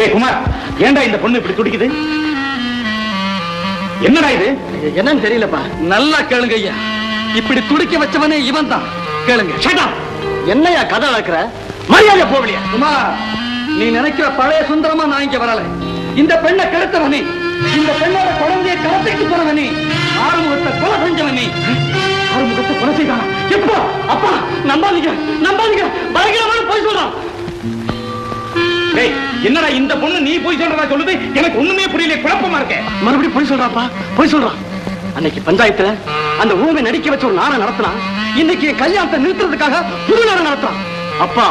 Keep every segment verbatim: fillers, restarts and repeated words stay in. ஏய் குமார், ஏன்டா இந்த பொண்ணு இப்படி துடிக்குது? என்னடா இது? என்னன்னு தெரியலப்பா. நல்லா கேளுங்க ஐயா, இப்படி துடிக்க வச்சவனே இவன் தான். கேளுங்க. Shut up. என்னையா கதை வளர்க்குற? மரியாதை போவலையா? குமார், நீ நினைக்கிற பழைய சுந்தரமா நான் இங்க வரல. இந்த பெண்ணை கடத்தவனே, இந்த பெண்ணோட குழந்தையை கடத்திட்டு போனவனே, ஆறுமுகத்தை கொலை செஞ்சவனே. ஆறுமுகத்தை கொலை செய்தானா? எப்போ? அப்பா, நம்பாதீங்க, நம்பாதீங்க, பயங்கரமான போய் சொல்றான். என்னடா இந்த பொண்ணு நீ போய் சொல்றதா சொல்லுது? எனக்கு ஒண்ணுமே புரியல, குழப்பமா இருக்கே. மறுபடியும் போய் சொல்றாப்பா, போய் சொல்றான். அன்னைக்கு பஞ்சாயத்துல அந்த ஊமை நடிக்க வச்ச ஒரு நாடகம் நடத்தினான். இன்னைக்கு கல்யாணத்தை நிறுத்துறதுக்காக புது நாடகம் நடத்தான். அப்பா,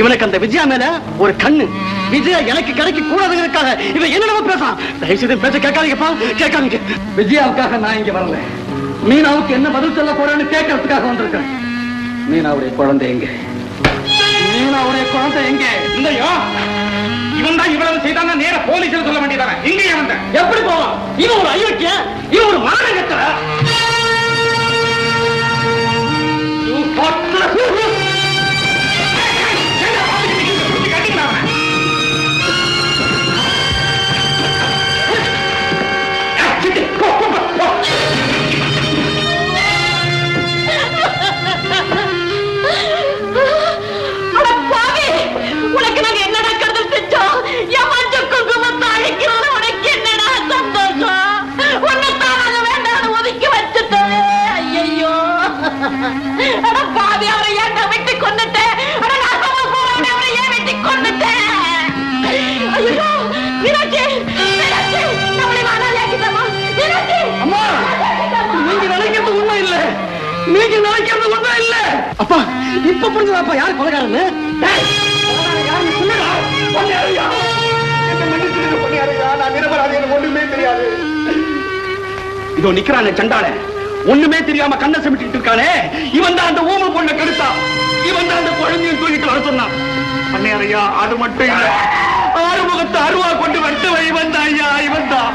இவனுக்கு அந்த விஜயா மேல ஒரு கண்ணு. விஜயா எனக்கு கிடைக்க கூடாதுங்கிறதுக்காக இவன் என்னென்ன பேசான். தயவு செய்து பேச கேட்காதீங்கப்பா, கேட்காதீங்க. விஜயாவுக்காக நான் இங்க வரல, மீனாவுக்கு என்ன பதில் சொல்ல போறேன்னு கேட்கறதுக்காக வந்திருக்கேன். மீனாவுடைய குழந்தை எங்க? மீனாவுடைய குழந்தை எங்க? இல்லையா, இவன் தான் இவ்வளவு செய்தாங்க. நேர போலீஸ்ல சொல்ல வேண்டியதானே. இங்கேயே வந்த எப்படி போவான்? இவன் ஒரு ஐயோக்கிய, இவன் ஒரு மானகெட்டவ. அப்பா, இப்ப புரிஞ்சதாப்பா யார் கொலைகாரன்னு. ஒண்ணுமே தெரியாது. இதோ நிக்கிறானே சண்டாள, ஒண்ணுமே தெரியாம கண்ணை சமிட்டிட்டு இருக்கானே, இவன் தான் அந்த ஊமை பொண்ணை கெடுத்தான். இவன் தான் அந்த குழந்தையை தூக்கிட்டு வர சொன்னான். அண்ணையாரையா, அது மட்டும் இல்ல, ஆறுமுகத்தை அருவா கொண்டு வந்து இவன் தான் ஐயா, இவன் தான்.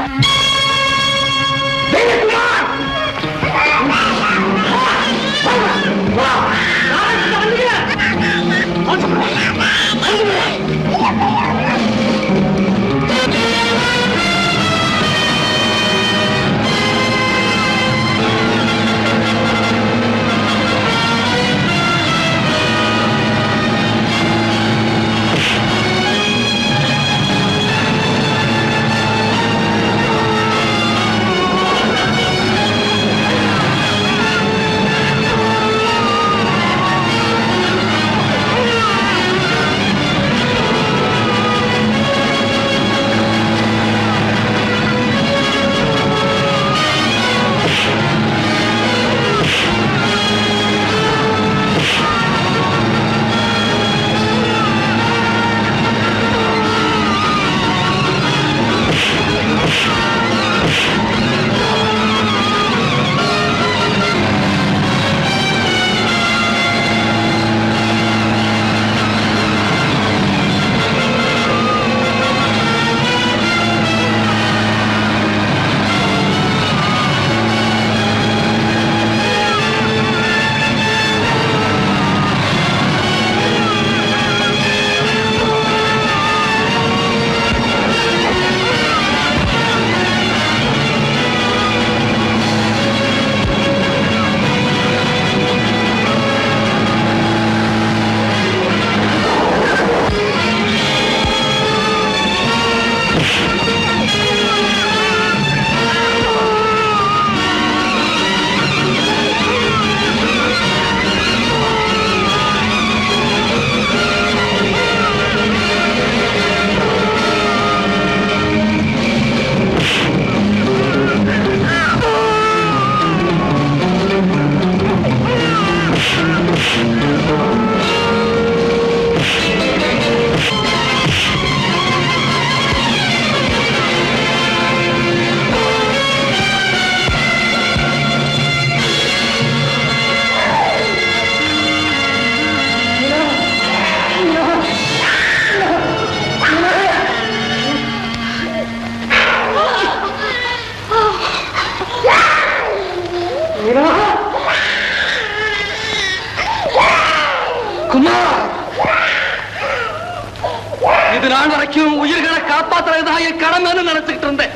நான் வரைக்கும் உயிர்களை காப்பாத்துறதா என் கடமைன்னு நினைச்சிட்டு இருந்தேன்.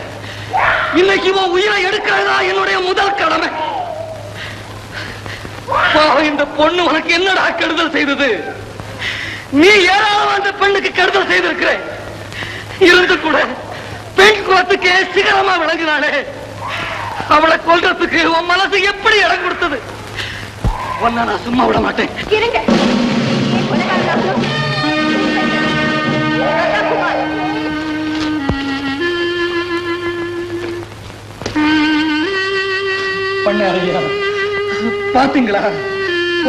இன்னைக்கு இவன் உயிரை எடுக்கிறதா என்னுடைய முதல் கடமை. இந்த பொண்ணு உனக்கு என்னடா கெடுதல் செய்தது? நீ ஏராளமா அந்த பெண்ணுக்கு கெடுதல் செய்திருக்கிற. இருந்து கூட பெண் குலத்துக்கு சிகரமா விளங்குறாளே, அவளை கொல்றதுக்கு உன் மனசு எப்படி இடம் கொடுத்தது? ஒன்னா நான் சும்மா விட மாட்டேன். பாத்தீங்களா,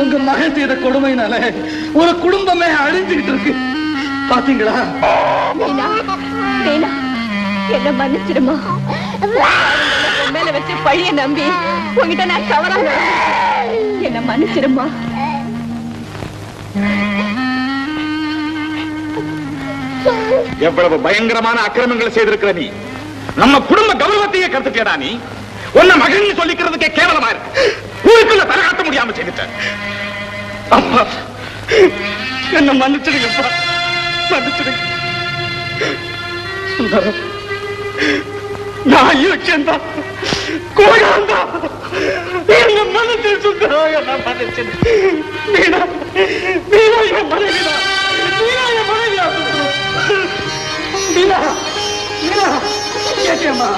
உங்க மகன் செய்த கொடுமையினால ஒரு குடும்பமே அழிஞ்சுகிட்டு இருக்கு. பாத்தீங்களா, என்ன மன்னிச்சிடுமா? மேல வச்சு பழிய நம்பி உங்ககிட்ட நான் கவராங்க. என்ன மன்னிச்சிடுமா? எவ்வளவு பயங்கரமான அக்கிரமங்களை செய்திருக்கிற நீ, நம்ம குடும்ப கௌரவத்தையே கருத்துட்டேடா நீ. உன்ன மகன் சொல்லிக்கிறதுக்கே கேவலமா இருக்கு. ஊருக்குள்ள தரகாட்ட முடியாம செய்துட்ட. அப்பா என்ன மன்னிச்சிடுங்கப்பா, மன்னிச்சிடுங்க. சுந்தரம், நான் யோக்கியந்தான், கோழந்தான். என்ன மனசு சுந்தரம், என்ன மனசு மீனா, மீனா என் மனைவிடா, மீனா என் மனைவிடா. மீனா, மீனா கேட்டியம்மா,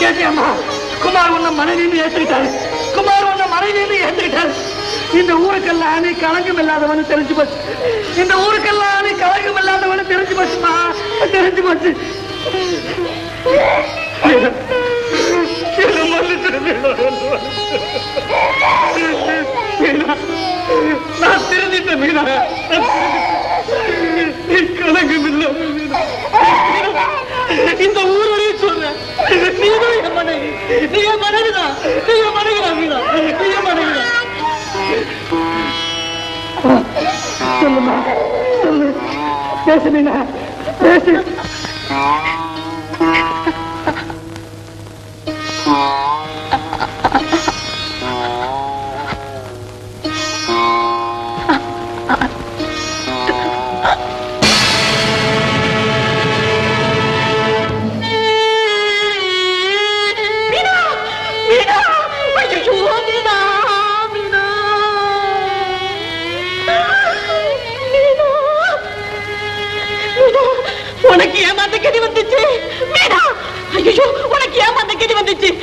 கேட்டியம்மா, குமார் உன்ன மனைவின்னு ஏற்றுக்கிட்டாரு. குமார் உன்ன மனைவின்னு ஏற்றுக்கிட்டாரு. இந்த ஊருக்கெல்லாம் நீ கலங்கம் இல்லாதவனு தெரிஞ்சு போச்சு. இந்த ஊருக்கெல்லாம் நீ கலங்கம் இல்லாதவனு தெரிஞ்சு போச்சுமா, தெரிஞ்சு போச்சு. நான் தெரிஞ்சிட்ட மீனா, கலங்கம் இல்லை. இந்த ஊர் வழியை சொல்றேன், நீதான் என் மனைவி, நீ என் மனைவிதான், நீ என் மனைவிடா மீனா, நீ என் மனைவிடா. சொல்லுமா, சொல்லு, பேசு மீனா, பேசு. உனக்கு ஏமாந்த கதி வந்துச்சு மீனா, ஐயோ உனக்கு ஏமாந்த கதி வந்துச்சு.